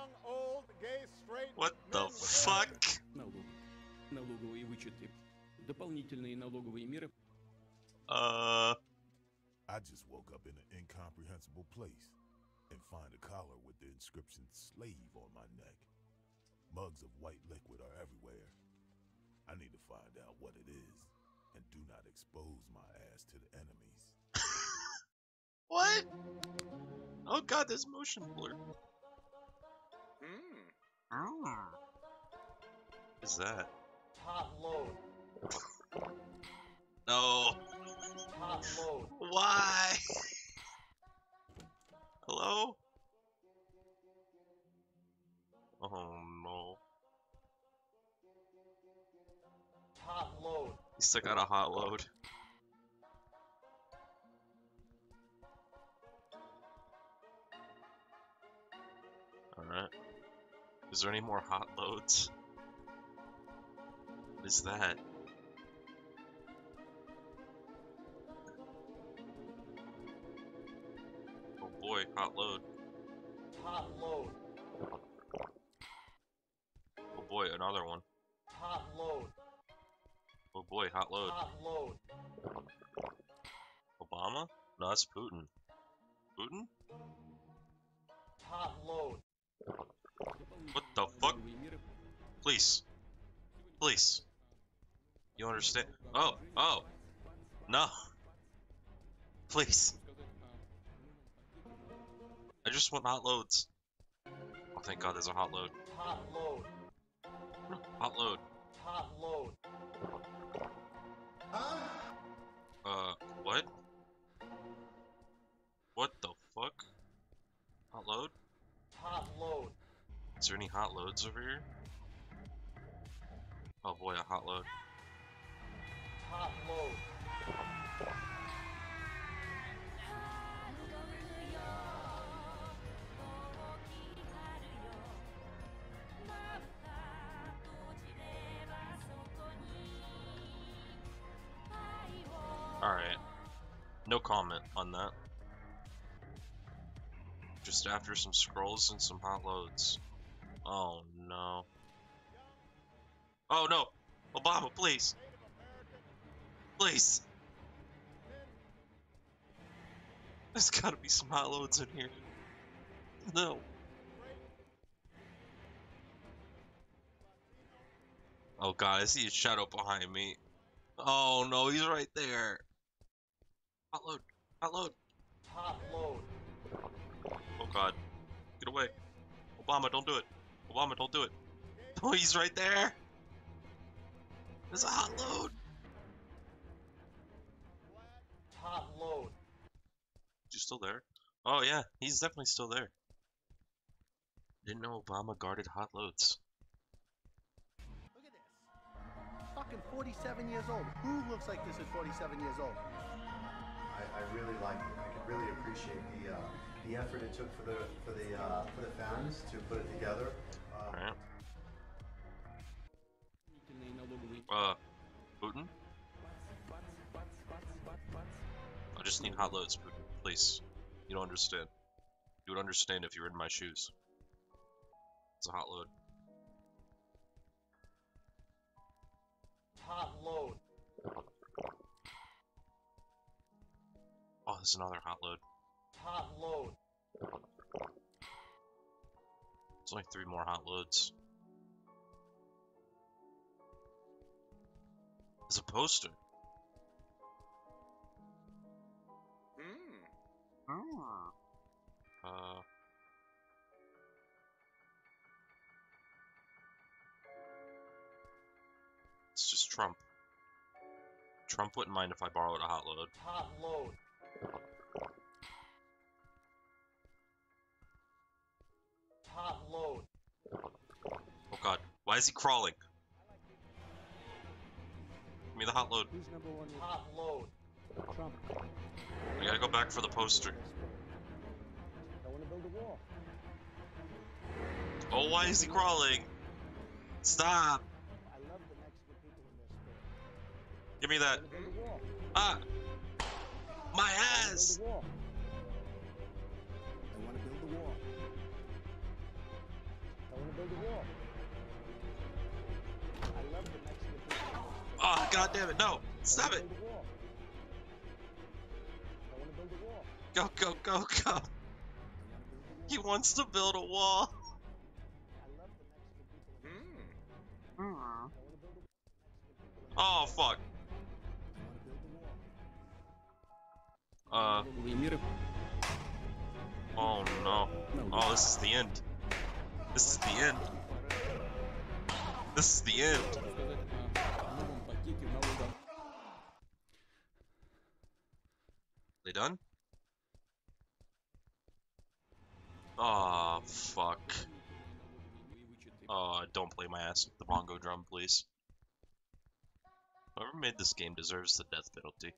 young, old, gay, straight. What the fuck? Налоговые вычеты, дополнительные налоговые меры. I just woke up in an incomprehensible place and find a collar with the inscription "slave" on my neck. Mugs of white liquid are everywhere. I need to find out what it is and do not expose my ass to the enemies. What? Oh god, this motion blur. What is that? Hot load. No. Hot load. Why? Hello? Oh no. Hot load. He still got a hot load. Alright. Is there any more hot loads? What is that? Oh boy, hot load. Hot load. Oh boy, another one. Hot load. Oh boy, hot load. Hot load. Obama? No, that's Putin. Putin? Hot load. What the fuck? Please. Please. You understand? Oh, oh, no. Please. I just want hot loads. Oh, thank God, there's a hot load. Hot load. Hot load. Hot load. What? What the fuck? Hot load? Hot load. Is there any hot loads over here? Oh boy, a hot load. Hot load. Alright. No comment on that. Just after some scrolls and some hot loads. Oh no. Oh no! Obama, please! Please! There's gotta be some hot loads in here. No. Oh god, I see a shadow behind me. Oh no, he's right there. Hot load. Hot load. Hot load. Oh god. Get away. Obama, don't do it. Obama, don't do it. Oh, he's right there! There's a hot load! Hot load. You still there? Oh yeah, he's definitely still there. Didn't know Obama guarded hot loads. Look at this. Fucking 47 years old. Who looks like this at 47 years old? I really like it. I can really appreciate the effort it took for the fans to put it together. All right. Putin? I just need hot loads, Putin, please. You don't understand. You would understand if you were in my shoes. It's a hot load. Hot load. Oh, there's another hot load. Hot load. There's only 3 more hot loads. It's a poster. It's just Trump. Trump wouldn't mind if I borrowed a hot load. Hot load. Hot load. Oh god, why is he crawling? Give me the hot load. Who's number one? Hot load. Trump. We gotta go back for the poster. I wanna build a wall. Oh, why is he crawling? Stop! I love the Mexican people in this spirit. Give me that. Ah! My ass! I wanna build a wall. God damn it, no! Stop it! Go, go, go, go! He wants to build a wall! Oh, fuck! Oh no. Oh, this is the end. This is the end. This is the end. They done? Oh, fuck. Oh, don't play my ass with the bongo drum, please. Whoever made this game deserves the death penalty.